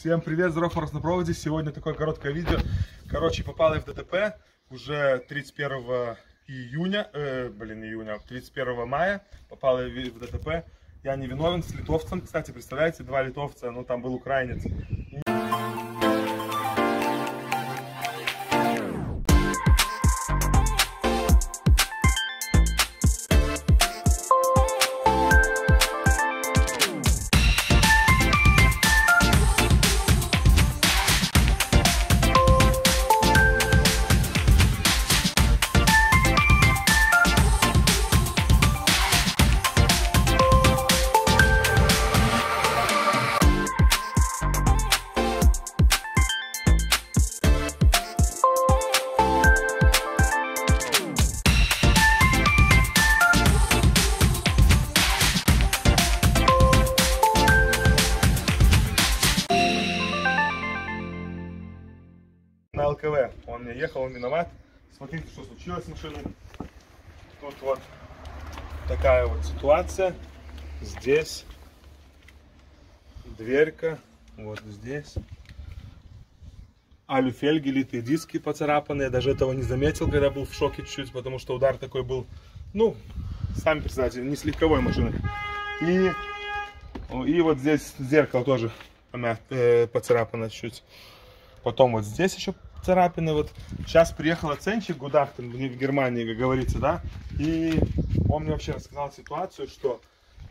Всем привет, здоров, Форс на проводе. Сегодня такое короткое видео. Короче, попал я в ДТП уже 31 мая. Попал я в ДТП. Я не виновен, с литовцем. Кстати, представляете, два литовца, но там был украинец. На ЛКВ. Он мне ехал, он виноват. Смотрите, что случилось с машиной. Тут вот такая вот ситуация. Здесь дверька, вот здесь. Алюфельги, литые диски поцарапанные. Я даже этого не заметил, когда был в шоке чуть-чуть, потому что удар такой был, ну, сами представляете, не с легковой машины. И вот здесь зеркало тоже поцарапано чуть-чуть. Потом вот здесь еще царапины. Вот сейчас приехал оценщик Гудахтен, в Германии, как говорится, да. И он мне вообще рассказал ситуацию, что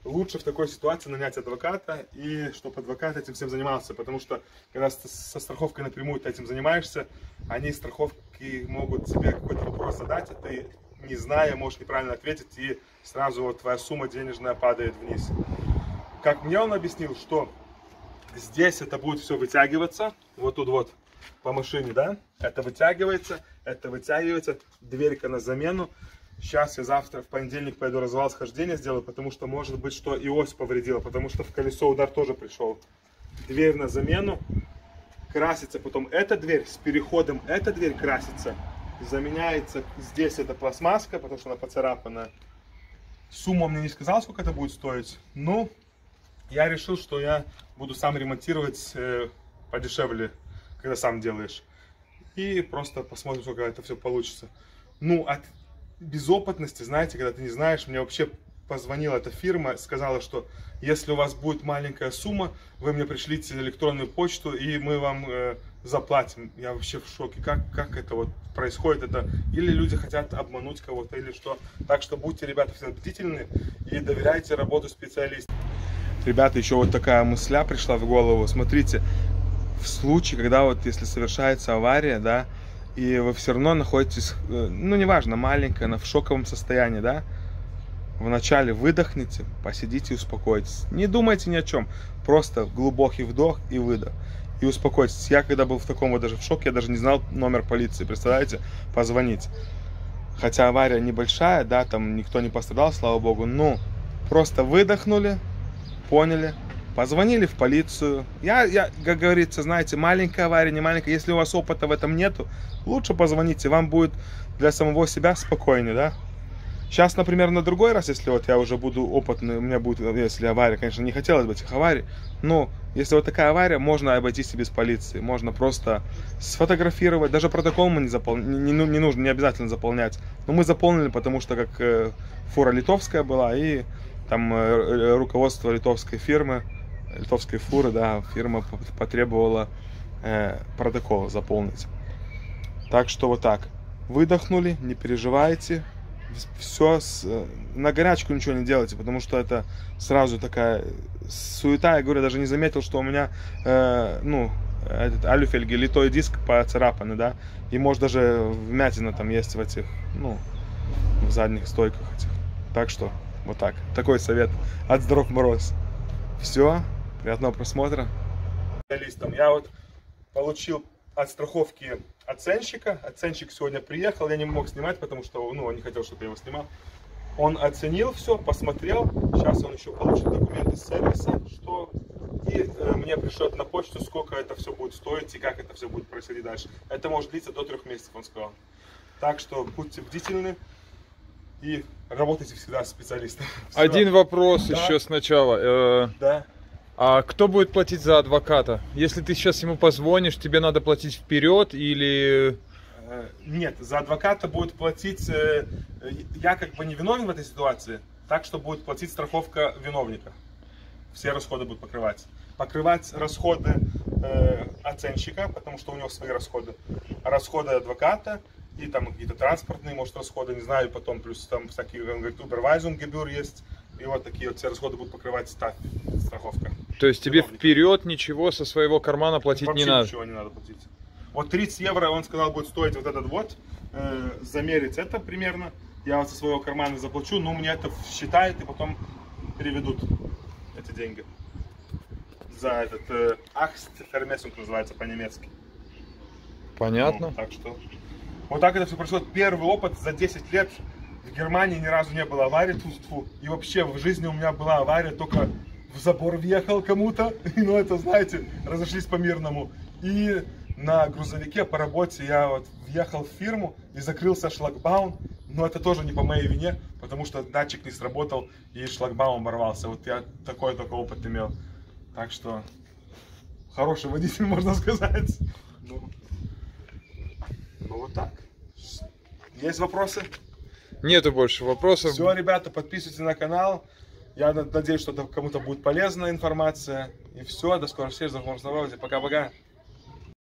лучше в такой ситуации нанять адвоката, и чтобы адвокат этим всем занимался. Потому что когда со страховкой напрямую ты этим занимаешься, они страховки могут тебе какой-то вопрос задать, а ты, не зная, можешь неправильно ответить, и сразу вот твоя сумма денежная падает вниз. Как мне он объяснил, что здесь это будет все вытягиваться, вот тут вот по машине, да, это вытягивается, дверька на замену. Сейчас я завтра в понедельник пойду развал схождения сделаю, потому что может быть, что и ось повредила, потому что в колесо удар тоже пришел. Дверь на замену, красится потом эта дверь, с переходом эта дверь красится, заменяется здесь эта пластмасска, потому что она поцарапанная. Сумма мне не сказала, сколько это будет стоить, ну... Я решил, что я буду сам ремонтировать подешевле, когда сам делаешь. И просто посмотрим, сколько это все получится. Ну, от безопытности, знаете, когда ты не знаешь, мне вообще позвонила эта фирма, сказала, что если у вас будет маленькая сумма, вы мне пришлите электронную почту, и мы вам заплатим. Я вообще в шоке, как это вот происходит. Это или люди хотят обмануть кого-то, или что. Так что будьте, ребята, всегда бдительны и доверяйте работу специалистам. Ребята, еще вот такая мысля пришла в голову. Смотрите, в случае, когда вот если совершается авария, да, и вы все равно находитесь, ну, неважно, маленькая, в шоковом состоянии, да, вначале выдохните, посидите и успокойтесь. Не думайте ни о чем, просто глубокий вдох и выдох. И успокойтесь. Я когда был в таком вот даже в шоке, я даже не знал номер полиции, представляете, позвонить. Хотя авария небольшая, да, там никто не пострадал, слава богу, ну, просто выдохнули. Поняли, позвонили в полицию. Я, как говорится, знаете, маленькая авария, не маленькая. Если у вас опыта в этом нету, лучше позвоните, вам будет для самого себя спокойнее, да? Сейчас, например, на другой раз, если вот я уже буду опытный, у меня будет, если авария, конечно, не хотелось бы этих аварий, но если вот такая авария, можно обойтись и без полиции, можно просто сфотографировать, даже протокол мы не нужно, не обязательно заполнять, но мы заполнили, потому что как фура литовская была, и там руководство литовской фирмы, литовской фуры, да, фирма потребовала протокол заполнить. Так что вот так, выдохнули, не переживайте. Все на горячку ничего не делайте, потому что это сразу такая суета. Я говорю, даже не заметил, что у меня ну, этот алюфельги, литой диск поцарапаны, да, и может даже вмятина там есть в этих, ну, в задних стойках этих. Так что вот так, такой совет от Здоров Мороз. Все, приятного просмотра. Я вот получил от страховки оценщика. Оценщик сегодня приехал, я не мог снимать, потому что, ну, он не хотел, чтобы я его снимал. Он оценил все, посмотрел. Сейчас он еще получит документы с сервиса, что и мне пришлет на почту, сколько это все будет стоить и как это все будет происходить дальше. Это может длиться до 3 месяцев, он сказал. Так что будьте бдительны и работайте всегда с специалистом. Один вопрос еще сначала. Да. А кто будет платить за адвоката? Если ты сейчас ему позвонишь, тебе надо платить вперед или... Нет, за адвоката будет платить... Я как бы не виновен в этой ситуации, так что будет платить страховка виновника. Все расходы будут покрывать. Покрывать расходы оценщика, потому что у него свои расходы. Расходы адвоката и там какие-то транспортные, может, расходы, не знаю, потом плюс там всякие, он говорит, убервайзунг-гебюр есть. И вот такие вот все расходы будут покрывать страховка. То есть тебе вперед ничего со своего кармана платить вообще не надо? Ничего не надо платить. Вот 30 евро, он сказал, будет стоить вот этот вот, замерить это примерно. Я вот со своего кармана заплачу, но мне это считают и потом переведут эти деньги. За этот Ахст-Хермес называется по-немецки. Понятно. Ну, так что вот так это все прошло. Первый опыт за 10 лет. В Германии ни разу не было аварии, тьфу-тьфу. И вообще в жизни у меня была авария, только в забор въехал кому-то, ну это, знаете, разошлись по-мирному. И на грузовике по работе я вот въехал в фирму и закрылся шлагбаум, но это тоже не по моей вине, потому что датчик не сработал и шлагбаум оборвался. Вот я такой только опыт имел. Так что хороший водитель, можно сказать. Ну вот так. Есть вопросы? Нету больше вопросов. Все, ребята, подписывайтесь на канал. Я надеюсь, что кому-то будет полезная информация. И все, до скорых встреч, за хвост. Пока-пока.